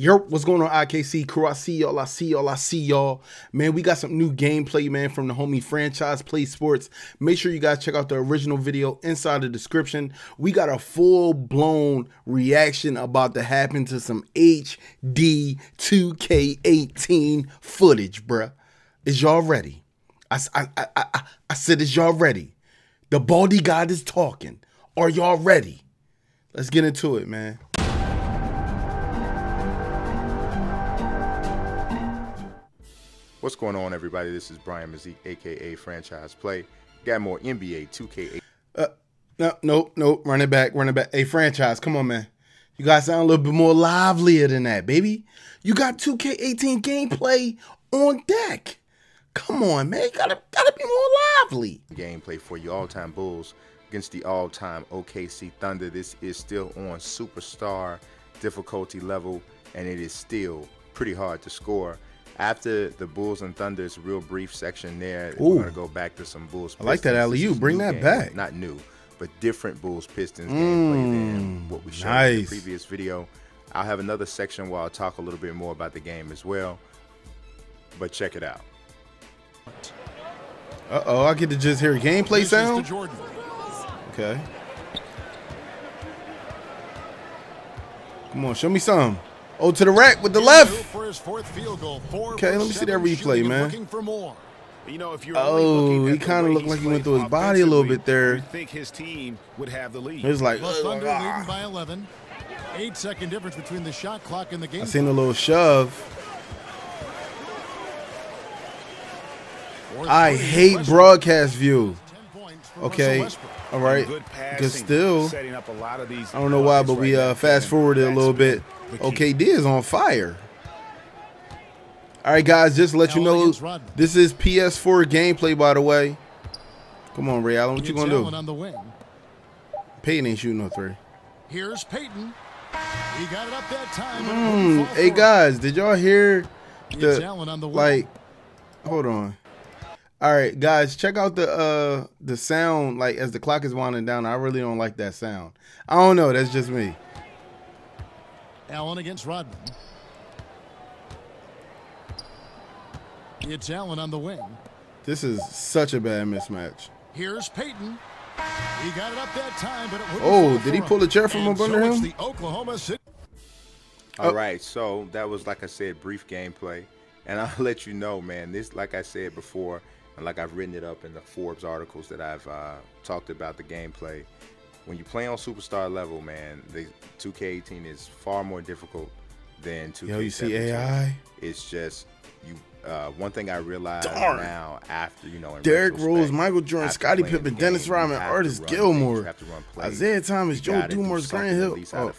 Yo, what's going on, IKC crew? I see y'all, I see y'all, I see y'all. Man, we got some new gameplay, man, from the homie Franchise Play Sports. Make sure you guys check out the original video inside the description. We got a full-blown reaction about to happen to some HD 2K18 footage, bruh. Is y'all ready? I said, is y'all ready? The baldy god is talking. Are y'all ready? Let's get into it, man. What's going on, everybody? This is Brian Mazique, aka Franchise Play. Got more NBA 2K18. No, run it back. Hey, Franchise, come on, man. You guys sound a little bit more livelier than that, baby. You got 2K18 gameplay on deck. Come on, man. You gotta be more lively. Gameplay for you, all-time Bulls against the all-time OKC Thunder. This is still on superstar difficulty level, and it is still pretty hard to score. After the Bulls and Thunder, it's a real brief section there. Ooh. We're going to go back to some Bulls Pistons. I like that alley-oop. Bring that game back. Not new, but different Bulls Pistons gameplay than what we showed in the previous video. I'll have another section where I'll talk a little bit more about the game as well. But check it out. Uh-oh, I get to just hear gameplay sound? Okay. Come on, show me some. Oh, to the rack with the left. Okay, let me see that replay, man. Oh, he kind of looked like he went through his body a little bit there. He's like, ah. I seen a little shove. I hate broadcast view. Okay, all right, because still, I don't know why, but we fast forwarded a little bit. Okay, KD is on fire. All right, guys, just to let you know, this is PS4 gameplay, by the way. Come on, Ray Allen, what you gonna do? Peyton ain't shooting no three. Here's Peyton. He got it up that time. Hey guys, did y'all hear the like? Hold on. All right, guys, check out the sound like as the clock is winding down. I really don't like that sound. I don't know. That's just me. Allen against Rodman. It's Allen on the wing. This is such a bad mismatch. Here's Peyton. He got it up that time, but it wouldn't did he pull a chair from up under him? All right, so that was, like I said, brief gameplay, and I'll let you know, man. This, like I said before, and like I've written it up in the Forbes articles that I've talked about the gameplay. When you play on superstar level, man, the 2K18 is far more difficult than 2K17. Yo, you see AI? It's just you. One thing I realized now, after Derrick Rose, Michael Jordan, Scottie Pippen, Dennis Rodman, Artis Gilmore, Isaiah Thomas, Joe Dumars, Grant Hill. Oh,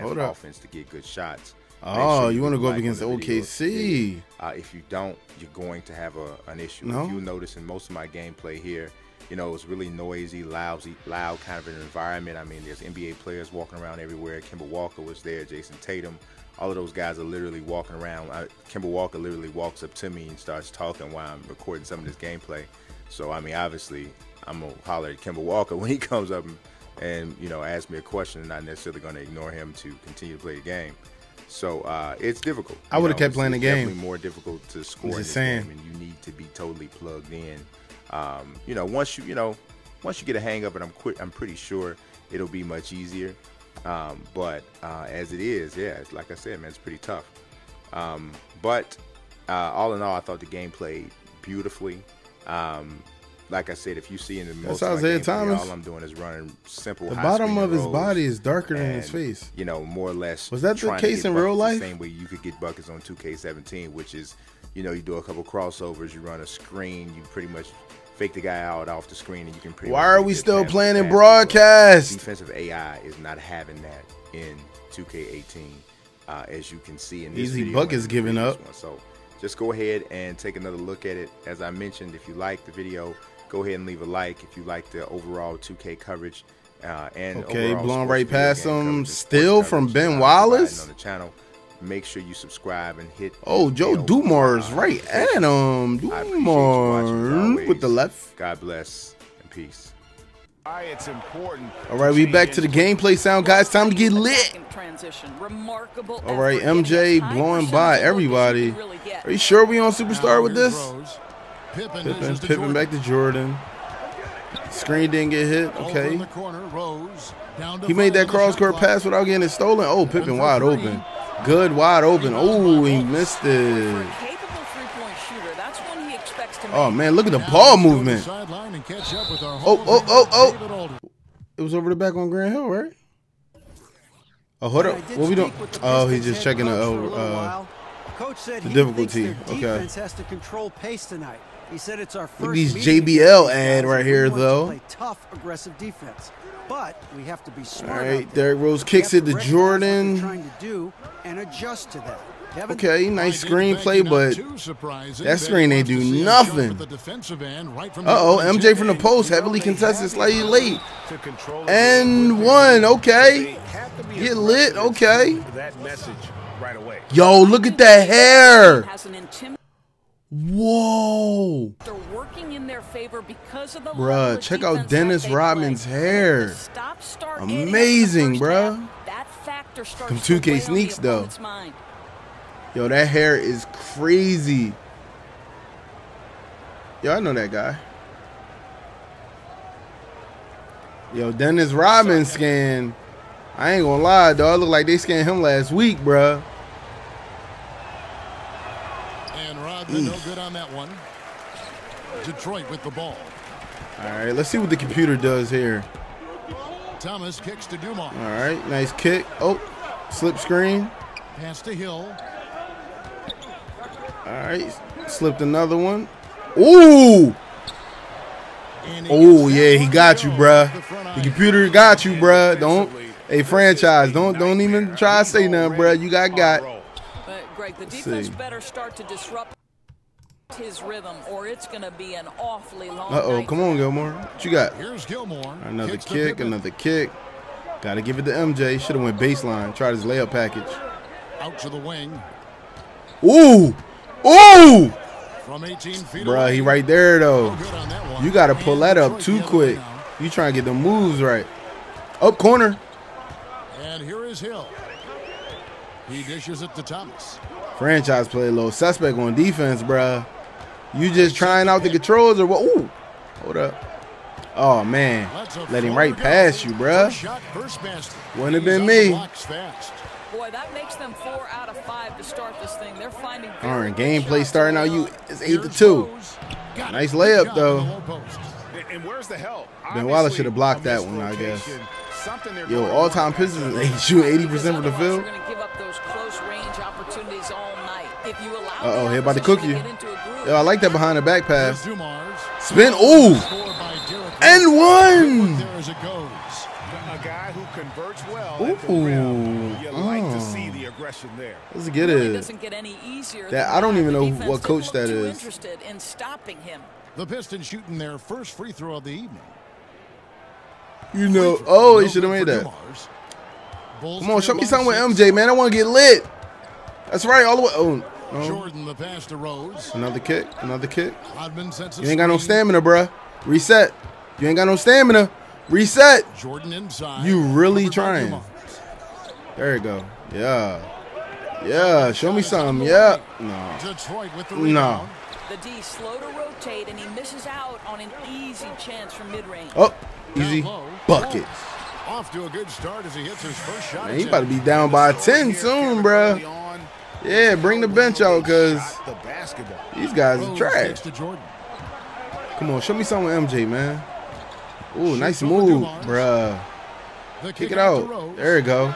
hold up. Offense to get good shots. Oh, you want to go up against OKC? If you don't, you're going to have an issue. No? If you notice in most of my gameplay here, you know, it's really noisy, loud kind of an environment. I mean, there's NBA players walking around everywhere. Kemba Walker was there, Jason Tatum. All of those guys are literally walking around. Kemba Walker literally walks up to me and starts talking while I'm recording some of this gameplay. So, I mean, obviously, I'm going to holler at Kemba Walker when he comes up and you know, ask me a question, and not necessarily going to ignore him to continue to play the game. So, it's difficult. I would have kept playing the game. It's more difficult to score in this game, and you need to be totally plugged in. You know, once you get a hang of it, I'm pretty sure it'll be much easier. But as it is, yeah, it's like I said, man, it's pretty tough. But all in all, I thought the game played beautifully. Like I said, if you see in the most of my gameplay, all I'm doing is running simple. The bottom of his body is darker than his face. You know, more or less. Was that the case in real life? The same way you could get buckets on 2K17, which is, you know, you do a couple crossovers, you run a screen, you pretty much fake the guy out off the screen, and you can pretty much. Why are we still playing in broadcast? Defensive AI is not having that in 2K18, as you can see in this video. Easy buckets giving up. So just go ahead and take another look at it. As I mentioned, if you like the video, go ahead and leave a like. If you like the overall 2K coverage, and okay, blown right past him. Still from Ben Wallace on the channel. Make sure you subscribe and hit. Oh, Joe Dumars, right at him. Dumars with the left. God bless and peace. It's important. All right, we back to the gameplay sound, guys. Time to get lit. All right, MJ blowing by everybody. Are you sure we on Superstar with this? Pippen back to Jordan. Screen didn't get hit. Okay. He made that cross-court pass without getting it stolen. Oh, Pippen wide open. Good wide open. Oh, he missed it. Oh, man, look at the ball movement. Oh. It was over the back on Grand Hill, right? Oh, hold up. What we doing? Oh, he's just checking the difficulty. Okay. He said it's our first. Look at these JBL ad right here, though. Tough, aggressive defense, but we have to be smart. All right, Derrick Rose kicks it to Jordan. Trying to do and adjust to that. Okay, nice screenplay, but that screen ain't do nothing. Uh-oh, MJ from the post, heavily contested, slightly late. And one, okay. Get lit, okay. Yo, look at that hair. Whoa. They're working in their favor because of the bruh, check out Dennis Rodman's hair. Amazing, bruh. Some 2K sneaks, though. Yo, that hair is crazy. Yo, I know that guy. Yo, Dennis Rodman scan. I ain't gonna lie, dog. Look like they scanned him last week, bruh. And Rodman, no good on that one. Detroit with the ball. All right, let's see what the computer does here. Thomas kicks to Dumars. All right, nice kick. Oh, slip screen. Pass to Hill. All right, slipped another one. Ooh! Oh yeah, he got you, bruh. The computer got you, bruh. Don't, hey franchise, don't even try to say nothing, bruh. You got. The defense better start to disrupt his rhythm, or it's gonna be an awfully long. Uh-oh, come on, Gilmore. What you got? Here's Gilmore. Another kick, another kick. Gotta give it to MJ. Should have went baseline. Tried his layup package. Out to the wing. Ooh! Ooh! From 18 feet bruh, he right there, though. You got to pull that up too quick. You trying to get the moves right. Up corner. And here is Hill. He dishes it to Thomas. Franchise play a little suspect on defense, bruh. You just trying out the controls or what? Ooh. Hold up. Oh, man. Let him right past you, bruh. Wouldn't have been me. Boy, that makes them 4 out of 5 to start this thing. They're finding. All right, gameplay starting out. You it's 8-2. Nice layup though. And where's the help? Ben Wallace should have blocked that one, I guess. Yo, all-time Pistons they shoot 80% from the field. Uh-oh, here about to cook you. Yo, I like that behind the back pass. Spin. Ooh, and one. Converts well. Ooh. At the rim. You like to see the aggression there. Let's get it. Doesn't get any easier. That I don't even know what coach that is. Interested in stopping him. The Pistons shooting their first free throw of the evening. You know, oh, he should have made that. Come on, show me something with MJ, man. I want to get lit. That's right, all the way. Oh, no. Jordan, the pass to Rose. Another kick, another kick. You ain't got no stamina, bruh. Reset. You ain't got no stamina. Reset. Jordan inside. You really trying. There you go. Yeah. Yeah. Show me something. Yeah. No. No. The D slow to rotate and he misses out on an easy chance from mid range. Oh, easy bucket. Off to a good start as he hits his first shot. Man, he about to be down by 10 soon, bro. Yeah, bring the bench out because these guys are trash. Come on, show me something with MJ, man. Ooh, nice move, bruh. Kick it out. There you go.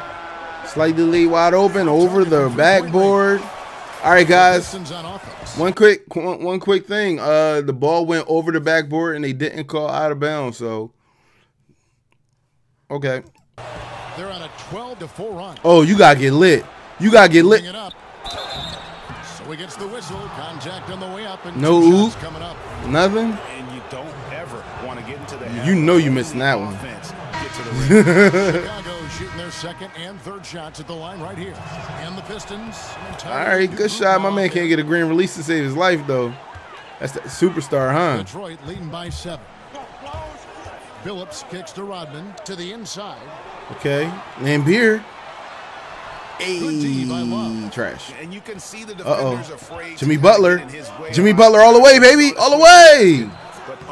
Slightly lead wide open over the backboard. All right, guys. One quick thing. The ball went over the backboard and they didn't call out of bounds. So, okay. They're on a 12-4 run. Oh, you gotta get lit. You gotta get lit. So he gets the whistle. Contact on the way up. No oop. Nothing. And you don't ever want to get into the you know you missing that one. Chicago shooting their second and third shots at the line right here. And the Pistons. All right, good shot. My man can't get a green release to save his life though. That's the superstar, huh? Detroit leading by 7. Phillips kicks to Rodman to the inside. Okay, Lambeer. Hey, trash. And you can see the defenders afraid. Jimmy Butler. Jimmy Butler all the way, baby. All the way.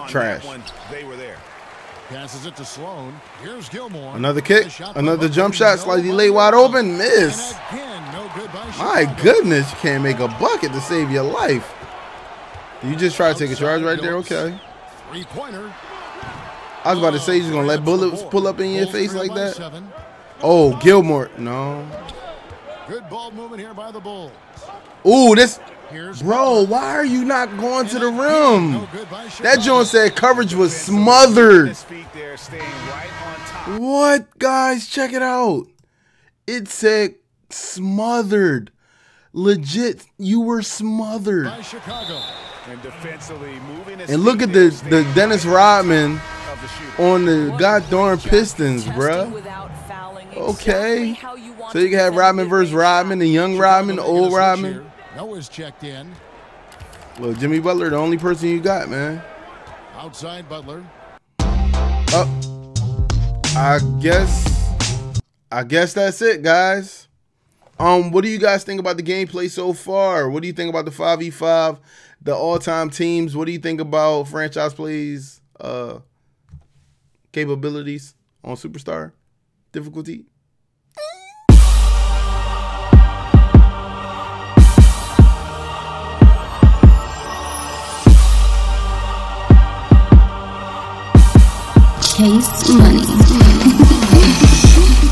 Trash. They were there. Passes it to Sloan. Here's Gilmore. Another kick. Another jump shot. Slightly laid wide open. Miss. My goodness, you can't make a bucket to save your life. You just try to take a charge right there. Okay. Three-pointer. I was about to say, you're going to let bullets pull up in your face like that. Oh, Gilmore. No. Good ball movement here by the Bulls. Ooh, this. Bro, why are you not going to the rim? That Jones said coverage was smothered. What, guys? Check it out. It said smothered. Legit, you were smothered. And look at the Dennis Rodman on the goddamn Pistons, bruh. Okay, so you can have Rodman versus Rodman, the young Rodman, the old Rodman. Noah's checked in. Look, Jimmy Butler, the only person you got, man. Outside Butler. I guess that's it, guys. What do you guys think about the gameplay so far? What do you think about the 5v5, the all-time teams? What do you think about franchise plays capabilities on Superstar difficulty? Money.